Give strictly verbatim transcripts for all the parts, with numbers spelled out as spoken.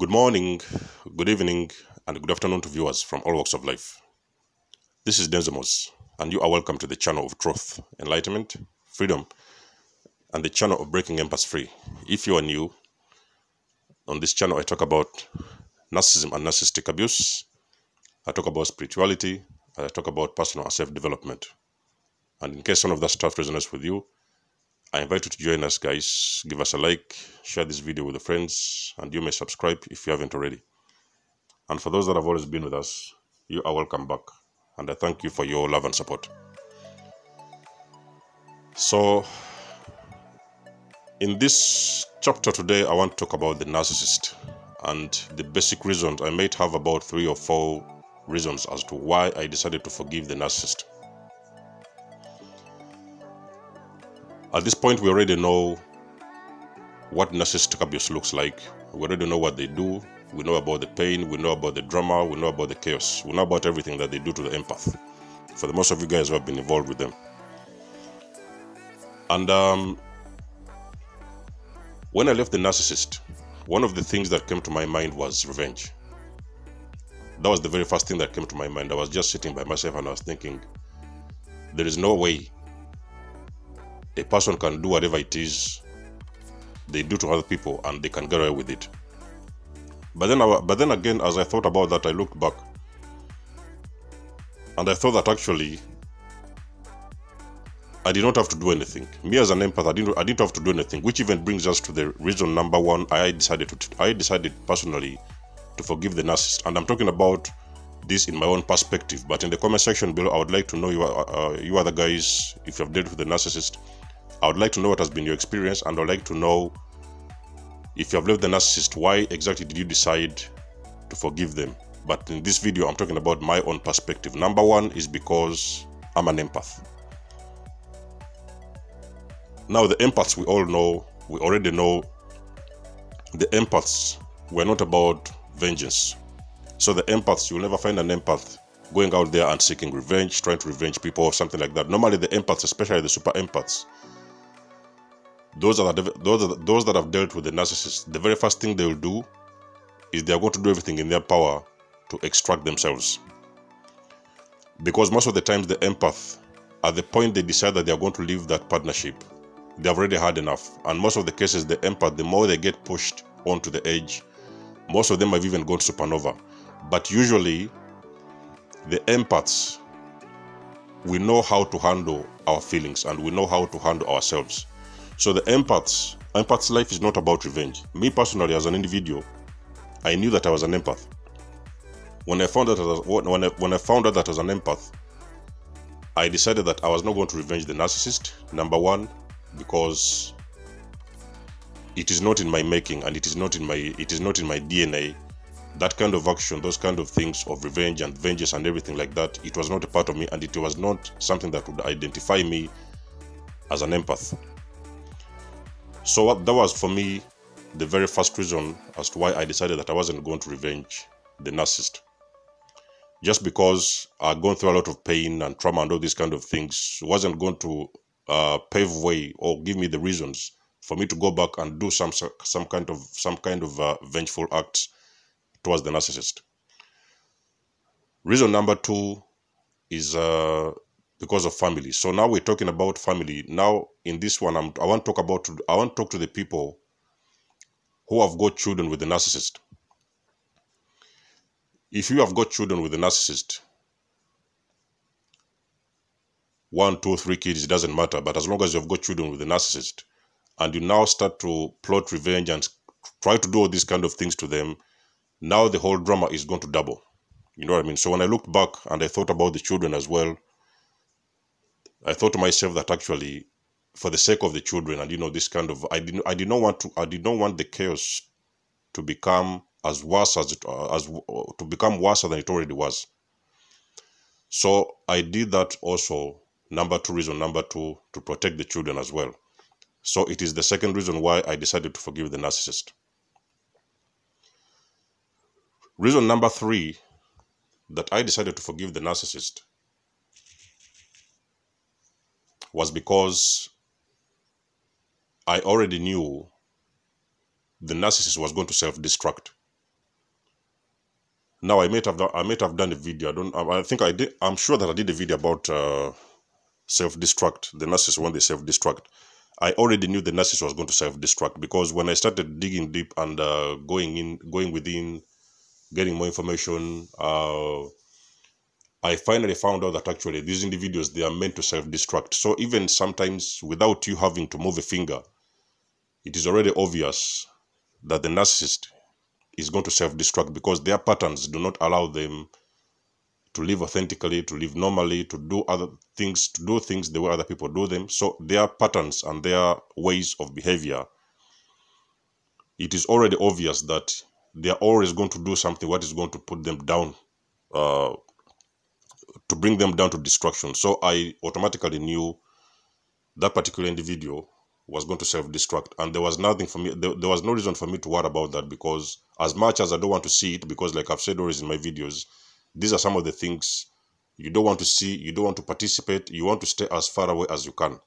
Good morning, good evening, and good afternoon to viewers from all walks of life. This is Denzo Mos, and you are welcome to the channel of truth, enlightenment, freedom, and the channel of breaking empaths free. If you are new, on this channel I talk about narcissism and narcissistic abuse, I talk about spirituality, I talk about personal and self-development. And in case some of that stuff resonates with you, I invite you to join us, guys. Give us a like, share this video with your friends, and you may subscribe if you haven't already. And for those that have always been with us, you are welcome back, and I thank you for your love and support. So, in this chapter today, I want to talk about the narcissist and the basic reasons. I might have about three or four reasons as to why I decided to forgive the narcissist. At this point, we already know what narcissistic abuse looks like. We already know what they do. We know about the pain. We know about the drama. We know about the chaos. We know about everything that they do to the empath, for the most of you guys who have been involved with them. And um, when I left the narcissist, one of the things that came to my mind was revenge. That was the very first thing that came to my mind. I was just sitting by myself and I was thinking, there is no way a person can do whatever it is they do to other people and they can get away with it. But then, I, but then again, as I thought about that, I looked back and I thought that actually I did not have to do anything. Me as an empath, I didn't, I didn't have to do anything, which even brings us to the reason number one. I decided to, I decided personally to forgive the narcissist, and I'm talking about this in my own perspective. But in the comment section below, I would like to know you, uh, you other guys, if you have dealt with the narcissist. I would like to know what has been your experience, and I would like to know, if you have left the narcissist, why exactly did you decide to forgive them? But in this video, I'm talking about my own perspective. Number one is because I'm an empath. Now, the empaths, we all know, we already know, the empaths were not about vengeance. So the empaths, you'll never find an empath going out there and seeking revenge, trying to revenge people or something like that. Normally the empaths, especially the super empaths, those that, are, those, that, those that have dealt with the narcissist, the very first thing they will do is they are going to do everything in their power to extract themselves. Because most of the times the empath, at the point they decide that they are going to leave that partnership, they have already had enough. And most of the cases, the empath, the more they get pushed onto the edge, most of them have even gone supernova. But usually, the empaths, we know how to handle our feelings and we know how to handle ourselves. So the empaths, empath's life is not about revenge. Me personally, as an individual, I knew that I was an empath. When I found out that I was, when I, when I found out that I was an empath, I decided that I was not going to revenge the narcissist. Number one, because it is not in my making and it is not in my it is not in my D N A. That kind of action, those kind of things of revenge and vengeance and everything like that, it was not a part of me, and it was not something that would identify me as an empath. So what, that was for me the very first reason as to why I decided that I wasn't going to revenge the narcissist. Just because I'd gone through a lot of pain and trauma and all these kind of things wasn't going to uh, pave way or give me the reasons for me to go back and do some some kind of some kind of uh, vengeful acts towards the narcissist. Reason number two is uh, because of family. So now we're talking about family. Now in this one, I'm, I want to talk about. I want to talk to the people who have got children with the narcissist. If you have got children with the narcissist, one, two, three kids, it doesn't matter. But as long as you have got children with the narcissist, and you now start to plot revenge and try to do all these kind of things to them, now the whole drama is going to double. You know what I mean? So when I looked back and I thought about the children as well, I thought to myself that actually, for the sake of the children, and you know, this kind of, I didn't, I did not want to, I did not want the chaos to become as worse as it, as to become worse than it already was. So I did that also. Number two reason, number two, to protect the children as well. So it is the second reason why I decided to forgive the narcissist. Reason number three that I decided to forgive the narcissist was because I already knew the narcissist was going to self-destruct. Now I might have done, I might have done a video. I don't. I think I did. I'm sure that I did a video about uh, self-destruct. The nurses when they self-destruct. I already knew the nurses was going to self-destruct because when I started digging deep and uh, going in, going within, getting more information, uh, I finally found out that actually these individuals, they are meant to self-destruct. So even sometimes without you having to move a finger, it is already obvious that the narcissist is going to self-destruct because their patterns do not allow them to live authentically, to live normally, to do other things, to do things the way other people do them. So their patterns and their ways of behavior, it is already obvious that they are always going to do something what is going to put them down, uh, to bring them down to destruction. So I automatically knew that particular individual was going to self-destruct, and there was nothing for me, there, there was no reason for me to worry about that, because as much as I don't want to see it, because like I've said always in my videos, these are some of the things you don't want to see, you don't want to participate, you want to stay as far away as you can.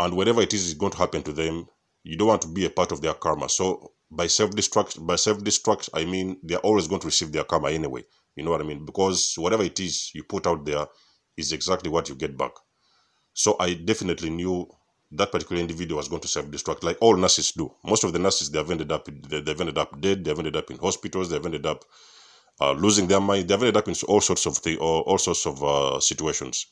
And whatever it is is going to happen to them, you don't want to be a part of their karma. So by self-destruct, by self-destruct, I mean they're always going to receive their karma anyway. You know what I mean? Because whatever it is you put out there is exactly what you get back. So I definitely knew that particular individual was going to self-destruct, like all nurses do. Most of the nurses, they've ended up, they've ended up dead, they've ended up in hospitals, they've ended up uh, losing their mind, they've ended up in all sorts of things, or all sorts of uh, situations.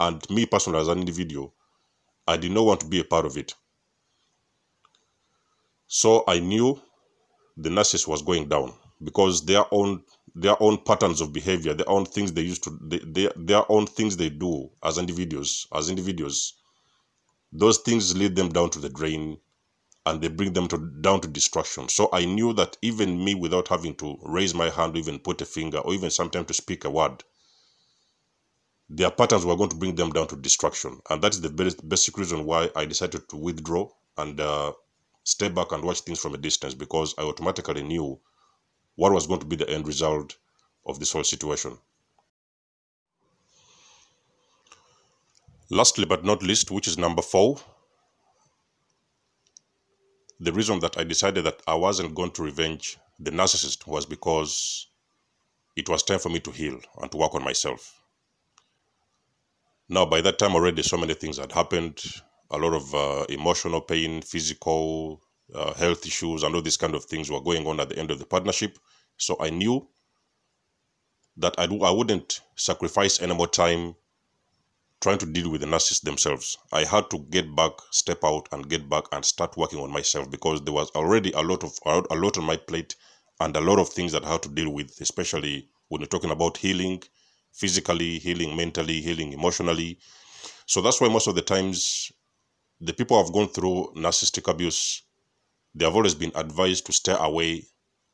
And me personally, as an individual, I did not want to be a part of it. So I knew the narcissist was going down because their own their own patterns of behavior, their own things they used to, they, they, their own things they do as individuals, as individuals. Those things lead them down to the drain and they bring them to, down to destruction. So I knew that even me, without having to raise my hand, even put a finger, or even sometimes to speak a word, their patterns were going to bring them down to destruction. And that is the best, basic reason why I decided to withdraw and uh, stay back and watch things from a distance, because I automatically knew what was going to be the end result of this whole situation. Lastly but not least, which is number four, the reason that I decided that I wasn't going to revenge the narcissist was because it was time for me to heal and to work on myself. Now, by that time already, so many things had happened, a lot of uh, emotional pain, physical, uh, health issues, and all these kind of things were going on at the end of the partnership. So I knew that I, do, I wouldn't sacrifice any more time trying to deal with the narcissists themselves. I had to get back, step out and get back and start working on myself, because there was already a lot of a lot on my plate and a lot of things that I had to deal with, especially when you're talking about healing physically, healing mentally, healing emotionally. So that's why most of the times the people who have gone through narcissistic abuse, they have always been advised to stay away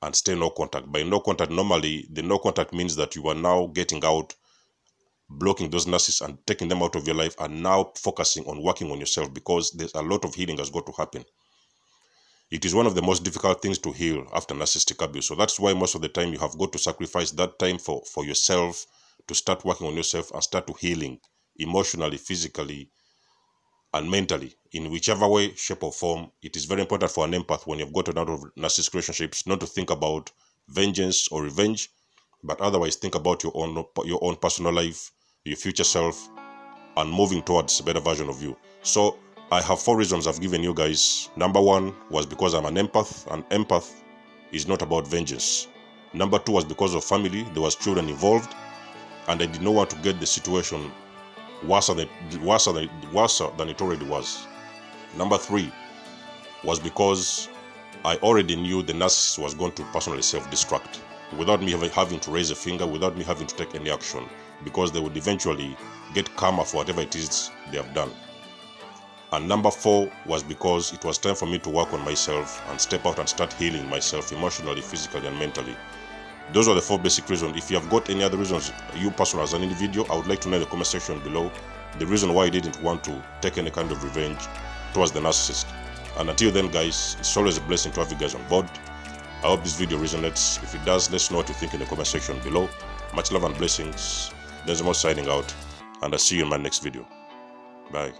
and stay no contact. By no contact, normally the no contact means that you are now getting out, blocking those narcissists and taking them out of your life, and now focusing on working on yourself, because there's a lot of healing that's got to happen. It is one of the most difficult things to heal after narcissistic abuse. So that's why most of the time you have got to sacrifice that time for, for yourself, to start working on yourself and start to healing emotionally, physically, and mentally, in whichever way, shape or form. It is very important for an empath, when you've gotten out of narcissistic relationships, not to think about vengeance or revenge, but otherwise think about your own, your own personal life, your future self, and moving towards a better version of you. So I have four reasons I've given you guys. Number one was because I'm an empath, and empath is not about vengeance. Number two was because of family, there was children involved, and I did not want to get the situation worse than, worse than, worse than it already was. Number three was because I already knew the narcissist was going to personally self-destruct, without me having to raise a finger, without me having to take any action, because they would eventually get karma for whatever it is they have done. And number four was because it was time for me to work on myself and step out and start healing myself emotionally, physically, and mentally. Those are the four basic reasons. If you have got any other reasons, you personally as an individual, I would like to know in the comment section below the reason why you didn't want to take any kind of revenge towards the narcissist. And until then, guys, it's always a blessing to have you guys on board. I hope this video resonates. If it does, let us know what you think in the comment section below. Much love and blessings. Denzo Mos signing out, and I'll see you in my next video. Bye.